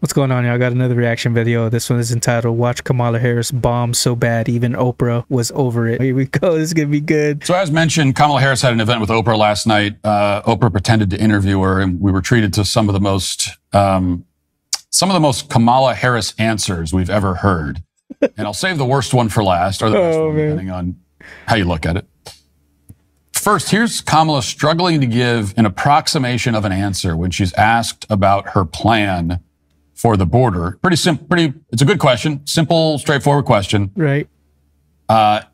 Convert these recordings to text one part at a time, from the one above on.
What's going on, y'all? I got another reaction video. This one is entitled Watch Kamala Harris Bomb So Bad Even Oprah Was Over It. Here we go. This is going to be good. So as mentioned, Kamala Harris had an event with Oprah last night. Oprah pretended to interview her, and we were treated to some of the most Kamala Harris answers we've ever heard. And I'll save the worst one for last, or the best one, depending on how you look at it. First, here's Kamala struggling to give an approximation of an answer when she's asked about her plan for the border. Pretty simple, it's a good question. Simple, straightforward question. Right. But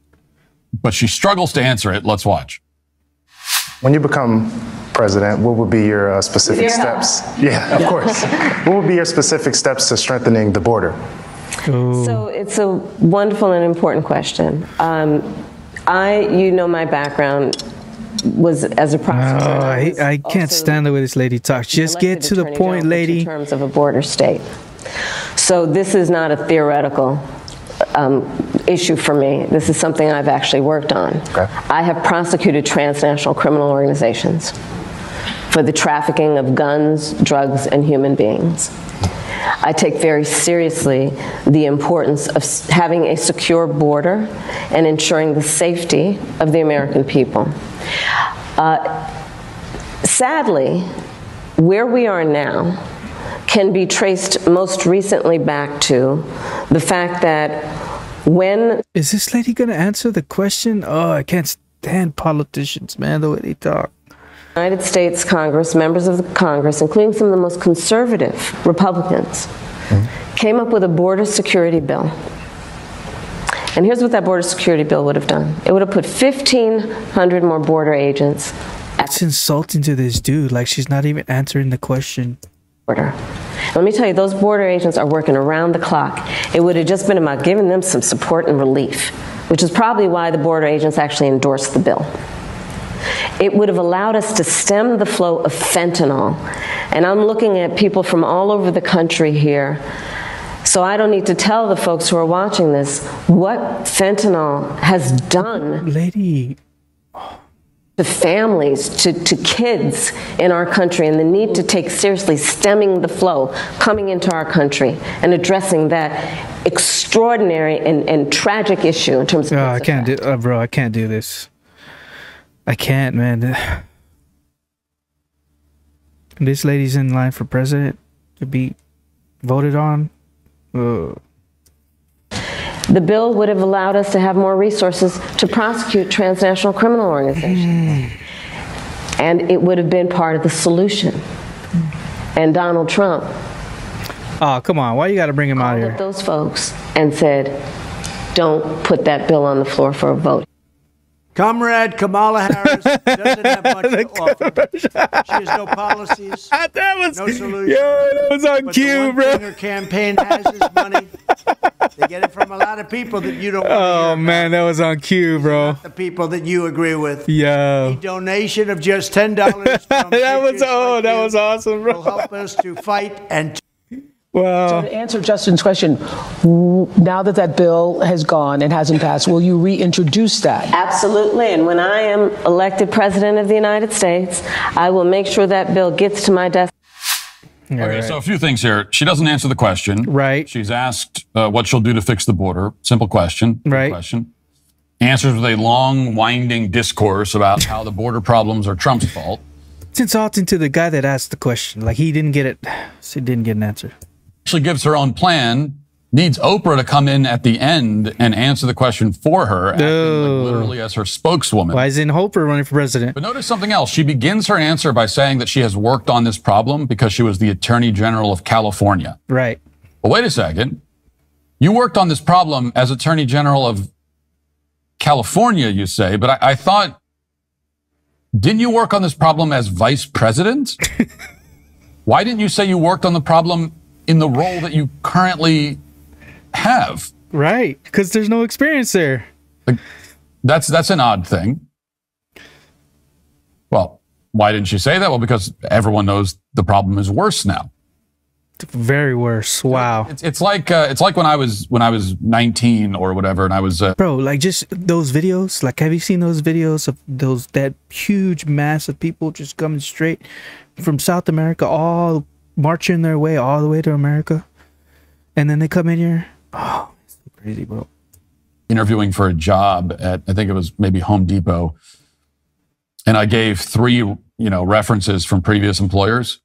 she struggles to answer it. Let's watch. When you become president, what would be your specific steps? Yeah, of course. What would be your specific steps to strengthening the border? Ooh. So it's a wonderful and important question. You know, my background was as a prosecutor. Oh, I can't stand the way this lady talks. Just get to the point, lady. In terms of a border state. So this is not a theoretical issue for me. This is something I've actually worked on. Okay. I have prosecuted transnational criminal organizations for the trafficking of guns, drugs, and human beings. I take very seriously the importance of having a secure border and ensuring the safety of the American people. Sadly, where we are now can be traced most recently back to the fact that when... Is this lady going to answer the question? Oh, I can't stand politicians, man, the way they talk. United States Congress, members of the Congress, including some of the most conservative Republicans, came up with a border security bill. And here's what that border security bill would have done. It would have put 1,500 more border agents. It's insulting to this dude. Like, she's not even answering the question. Border. Let me tell you, those border agents are working around the clock. It would have just been about giving them some support and relief, which is probably why the border agents actually endorsed the bill. It would have allowed us to stem the flow of fentanyl. And I'm looking at people from all over the country here. So I don't need to tell the folks who are watching this what fentanyl has done to families, to kids in our country, and the need to take seriously stemming the flow coming into our country and addressing that extraordinary and tragic issue in terms of... Oh, I can't do, bro, I can't do this. I can't, man. This lady's in line for president to be voted on. Ugh. The bill would have allowed us to have more resources to prosecute transnational criminal organizations. And it would have been part of the solution. And Donald Trump... Oh, come on. Why you got to bring him out here? Those folks and said, don't put that bill on the floor for a vote. Comrade Kamala Harris doesn't have much to offer. She has no policies, no solutions. Yo, that was on cue, bro. Her campaign has is money. They get it from a lot of people that you don't... Oh, man, that was on cue, bro. The people that you agree with. Yeah. The donation of just $10 from... That was... Oh, that was awesome, bro. Will help us to fight and... Well, so to answer Justin's question, now that that bill has gone and hasn't passed, will you reintroduce that? Absolutely. And when I am elected president of the United States, I will make sure that bill gets to my desk. All right. Okay, so a few things here. She doesn't answer the question. Right. She's asked what she'll do to fix the border. Simple question. Right. Question. Answers with a long, winding discourse about how the border problems are Trump's fault. It's insulting to the guy that asked the question. Like, he didn't get it. So he didn't get an answer. She gives her own plan, needs Oprah to come in at the end and answer the question for her, acting like literally as her spokeswoman. Why isn't Oprah running for president? But notice something else. She begins her answer by saying that she has worked on this problem because she was the Attorney General of California. Right. But wait a second. You worked on this problem as Attorney General of California, you say, but I thought, didn't you work on this problem as Vice President? Why didn't you say you worked on the problem in the role that you currently have? Right, because there's no experience there. Like, that's an odd thing. Well, why didn't she say that? Well, because everyone knows the problem is worse now. It's very worse. Wow. It's like when I was 19 or whatever, and I was bro, like, just those videos. Like, have you seen those videos of that huge mass of people just coming straight from South America all marching their way all the way to America, and then they come in here. Oh, it's crazy, bro. Interviewing for a job at, I think it was maybe Home Depot, and I gave 3, references from previous employers,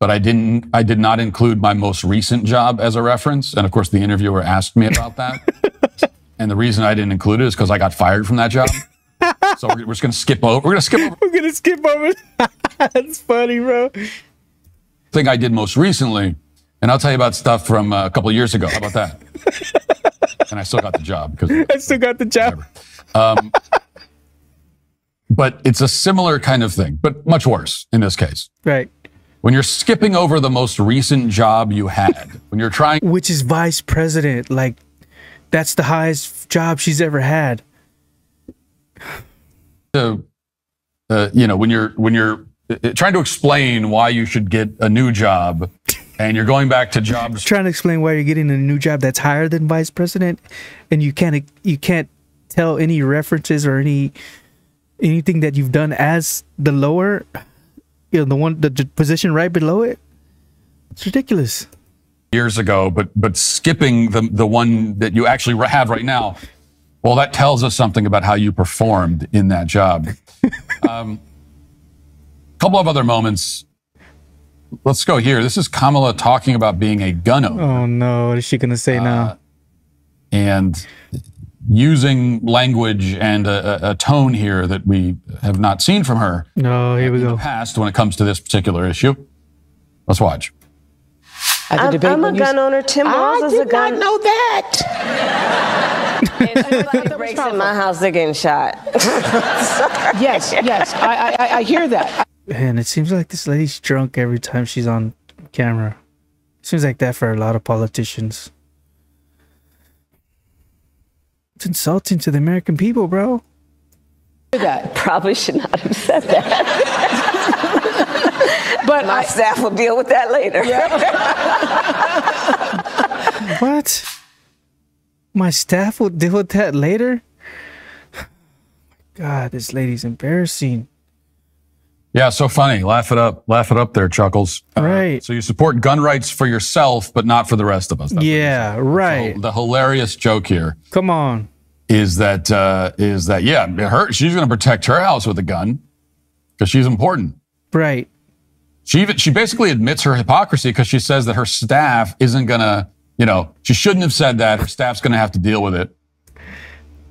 but I did not include my most recent job as a reference. And of course, the interviewer asked me about that, and the reason I didn't include it is because I got fired from that job. So we're just gonna skip over. That's funny, bro. Thing I did most recently, and I'll tell you about stuff from a couple of years ago. How about that? And I still got the job because I still got the job. But it's a similar kind of thing, but much worse in this case. Right. When you're skipping over the most recent job you had, when you're trying, which is vice president, like that's the highest job she's ever had. So, when you're trying to explain why you should get a new job, and you're going back to jobs, trying to explain why you're getting a new job that's higher than vice president, and you can't tell any references or anything that you've done as the lower, the position right below it. It's ridiculous. Years ago, but skipping the one that you actually have right now. Well, that tells us something about how you performed in that job. Couple of other moments. Let's go here. This is Kamala talking about being a gun owner. Oh, no. What is she going to say now? And using language and a tone here that we have not seen from her. No, here we go. In the past, when it comes to this particular issue. Let's watch. I'm a gun owner. Tim Walls is a gun. I did not know that. If breaks in my house, they're getting shot. Yes, I hear that. Man, it seems like this lady's drunk every time she's on camera. It seems like that for a lot of politicians. It's insulting to the American people, bro. That probably should not have said that. But my staff will deal with that later. Yeah. What? My staff will deal with that later. God, this lady's embarrassing. Yeah, so funny. Laugh it up there, Chuckles. Right. So you support gun rights for yourself, but not for the rest of us. That's yeah, right. So the hilarious joke here. Come on. Is that yeah, she's going to protect her house with a gun because she's important. Right. She basically admits her hypocrisy because she says that her staff isn't going to. She shouldn't have said that. Her staff's going to have to deal with it.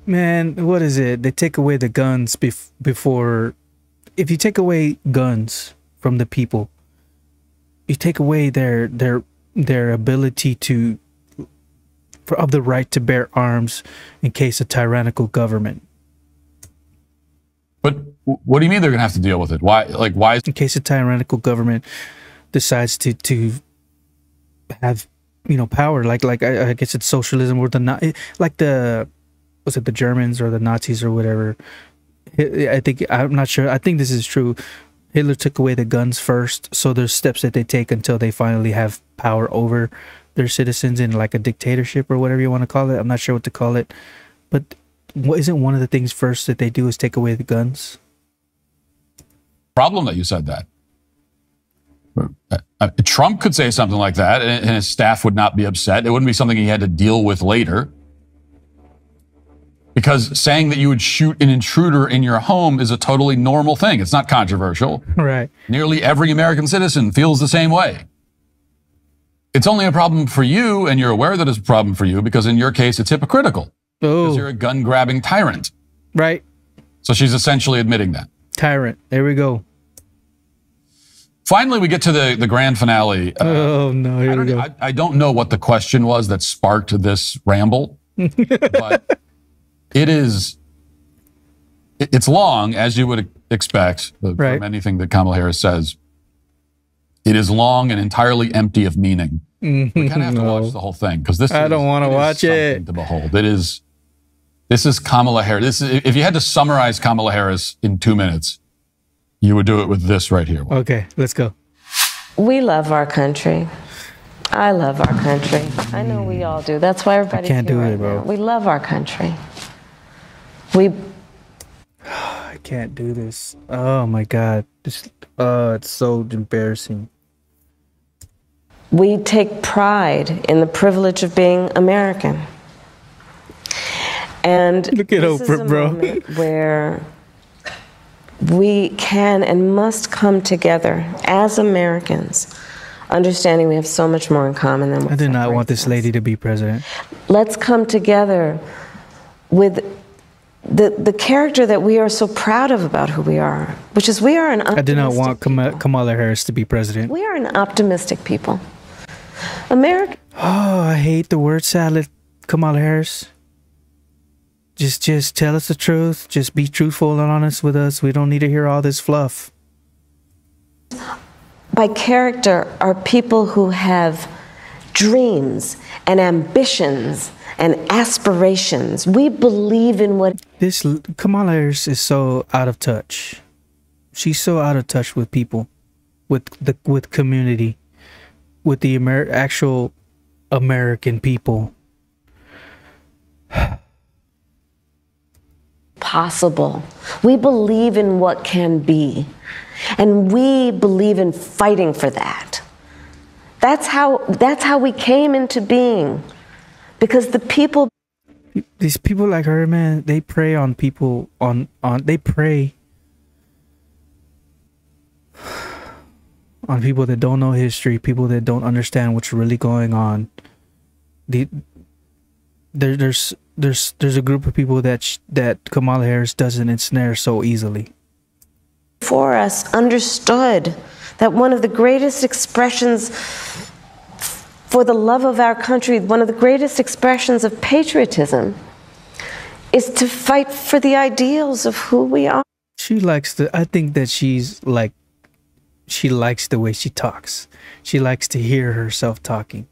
Man, what is it? They take away the guns before... If you take away guns from the people, you take away their ability to... of the right to bear arms in case of tyrannical government. But what do you mean they're going to have to deal with it? Why? Like, why? In case a tyrannical government decides to have... power, like I guess it's socialism or the was it the Germans or the Nazis or whatever? I'm not sure. I think this is true. Hitler took away the guns first, so there's steps that they take until they finally have power over their citizens in like a dictatorship or whatever you want to call it. I'm not sure what to call it, but isn't one of the things first that they do is take away the guns? Problem that you said that. Trump could say something like that, and his staff would not be upset. It wouldn't be something he had to deal with later. Because saying that you would shoot an intruder in your home is a totally normal thing. It's not controversial. Right. Nearly every American citizen feels the same way. It's only a problem for you, and you're aware that it's a problem for you, because in your case, it's hypocritical. Oh. Because you're a gun-grabbing tyrant. Right. So she's essentially admitting that. Tyrant. There we go. Finally, we get to the grand finale. Oh, no, here we go. I don't know what the question was that sparked this ramble, but it's long, as you would expect from anything that Kamala Harris says. It is long and entirely empty of meaning. We kind of have to watch the whole thing, because this I don't want to watch it. To behold. This is Kamala Harris. If you had to summarize Kamala Harris in 2 minutes, you would do it with this right here. Okay, let's go. We love our country. I love our country. I know we all do. That's why everybody can't do it, bro. We love our country. I can't do this. Oh my God, it's so embarrassing. We take pride in the privilege of being American. And look at Oprah, is a moment where we can and must come together as Americans, understanding we have so much more in common than I did not want this lady to be president. Let's come together with the character that we are so proud of about who we are, which is we are an optimistic people. I did not want Kamala Harris to be president. We are an optimistic people. America. Oh, I hate the word salad, Kamala Harris. Just tell us the truth. Just be truthful and honest with us. We don't need to hear all this fluff. By character are people who have dreams and ambitions and aspirations. We believe in what... This Kamala Harris is so out of touch. She's so out of touch with people, with community, with the actual American people. Possible. We believe in what can be, and we believe in fighting for that. That's how we came into being, because the people, these people like her, man, they prey on people, they prey on people that don't know history, people that don't understand what's really going on. There's a group of people that Kamala Harris doesn't ensnare so easily. For us, understood that one of the greatest expressions for the love of our country, one of the greatest expressions of patriotism, is to fight for the ideals of who we are. She likes the. I think that she's like, she likes the way she talks. She likes to hear herself talking.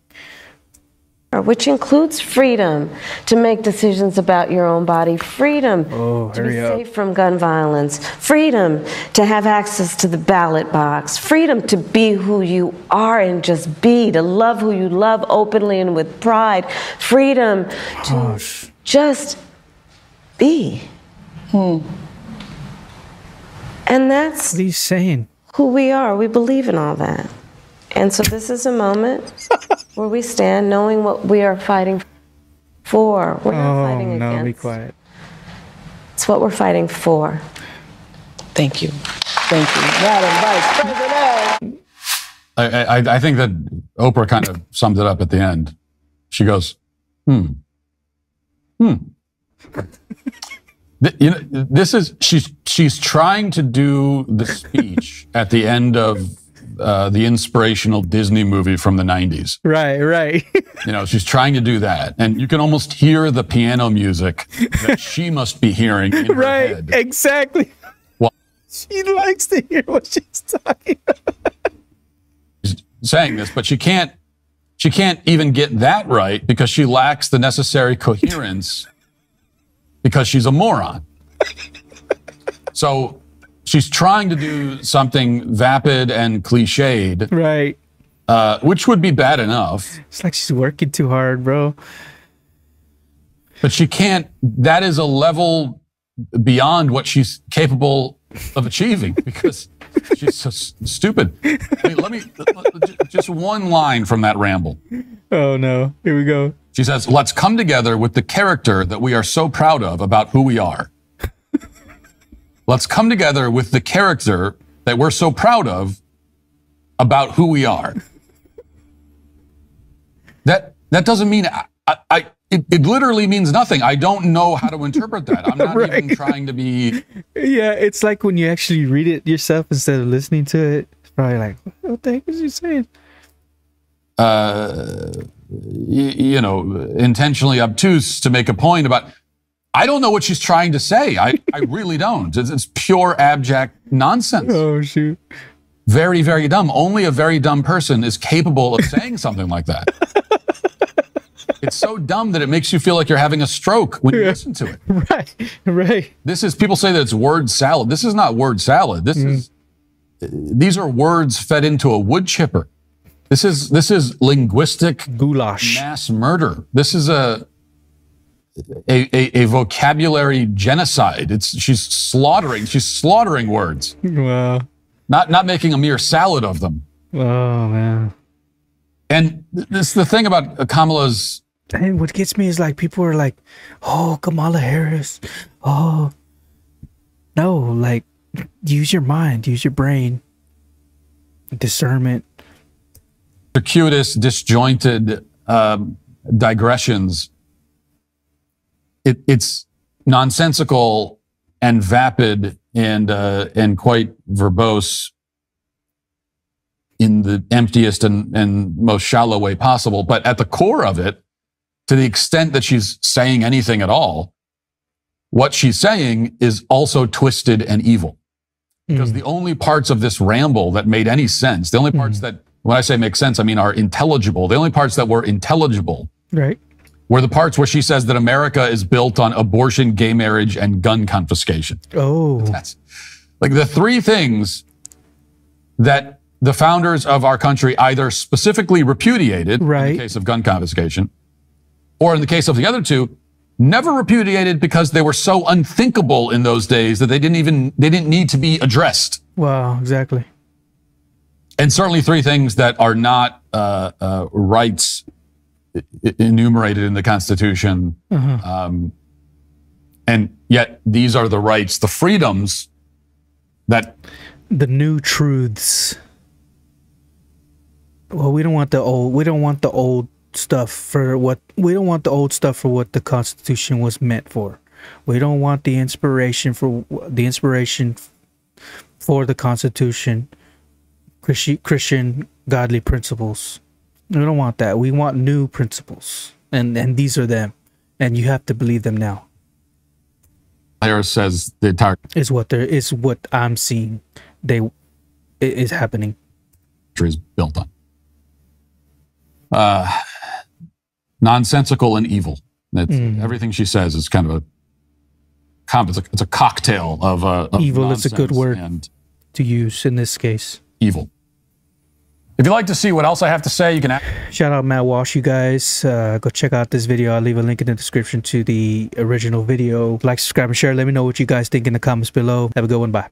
Which includes freedom to make decisions about your own body, freedom to be safe from gun violence, freedom to have access to the ballot box, freedom to be who you are and just be, to love who you love openly and with pride, freedom to just be. And that's what he's saying. Who we are. We believe in all that. And so this is a moment where we stand knowing what we are fighting for. We're not fighting against. Be quiet. It's what we're fighting for. Thank you. Thank you. Madam Vice President. I think that Oprah kind of sums it up at the end. She goes, you know, this is, she's trying to do the speech at the end of the inspirational Disney movie from the 90s. Right. You know, she's trying to do that. And you can almost hear the piano music that she must be hearing in her head. Right, exactly. Well, she likes to hear what she's talking about. She's saying this, but she can't even get that right because she lacks the necessary coherence because she's a moron. So... she's trying to do something vapid and cliched. Right. Which would be bad enough. It's like she's working too hard, bro. But she can't, that is a level beyond what she's capable of achieving because she's so stupid. I mean, just one line from that ramble. Oh no, here we go. She says, let's come together with the character that we are so proud of about who we are. Let's come together with the character that we're so proud of about who we are. That doesn't mean, it literally means nothing. I don't know how to interpret that. I'm not even trying to be. Yeah, it's like when you actually read it yourself instead of listening to it. It's probably like, what the heck is he saying? You know, intentionally obtuse to make a point about... I don't know what she's trying to say. I really don't. It's pure abject nonsense. Oh, shoot. Very, very dumb. Only a very dumb person is capable of saying something like that. It's so dumb that it makes you feel like you're having a stroke when you listen to it. Right. This is, people say that it's word salad. This is not word salad. This is, these are words fed into a wood chipper. This is linguistic goulash, mass murder. This is a vocabulary genocide. She's slaughtering words. Wow. Not making a mere salad of them. Oh man. And this the thing about Kamala's. And what gets me is like people are like, "Oh, Kamala Harris." Oh, no! Like, use your mind, use your brain, discernment. Circuitous, disjointed digressions. It's nonsensical and vapid and quite verbose in the emptiest and most shallow way possible. But at the core of it, to the extent that she's saying anything at all, what she's saying is also twisted and evil. Because the only parts of this ramble that made any sense, the only parts that, when I say make sense, I mean are intelligible, the only parts that were intelligible, right, were the parts where she says that America is built on abortion, gay marriage, and gun confiscation. Oh. That's like the three things that the founders of our country either specifically repudiated, right, in the case of gun confiscation, or in the case of the other two, never repudiated because they were so unthinkable in those days that they didn't need to be addressed. Wow, exactly. And certainly three things that are not rights enumerated in the Constitution. And yet these are the rights, the freedoms that... The new truths. Well, we don't want the old, we don't want the old stuff for what, we don't want the old stuff for what the Constitution was meant for. We don't want the inspiration for the Constitution, Christian godly principles. We don't want that. We want new principles, and these are them, and you have to believe them now. Harris says the entire is what there is, what I'm seeing. It is happening. Is built on nonsensical and evil. That's, everything she says is kind of it's a cocktail of evil. Is a good word to use in this case. Evil. If you'd like to see what else I have to say, you can... Shout out Matt Walsh, you guys. Go check out this video. I'll leave a link in the description to the original video. Like, subscribe, and share. Let me know what you guys think in the comments below. Have a good one. Bye.